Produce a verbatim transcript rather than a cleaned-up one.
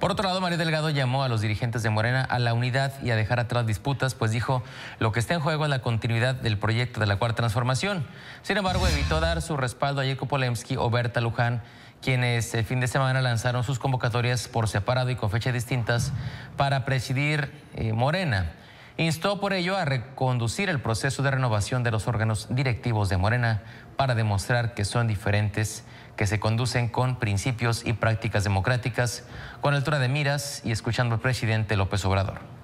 Por otro lado, Mario Delgado llamó a los dirigentes de Morena a la unidad y a dejar atrás disputas, pues dijo, lo que está en juego es la continuidad del proyecto de la Cuarta Transformación. Sin embargo, evitó dar su respaldo a Jacobo Lemsky o Berta Luján, quienes el fin de semana lanzaron sus convocatorias por separado y con fechas distintas para presidir eh, Morena. Instó por ello a reconducir el proceso de renovación de los órganos directivos de Morena para demostrar que son diferentes, que se conducen con principios y prácticas democráticas, con altura de miras y escuchando al presidente López Obrador.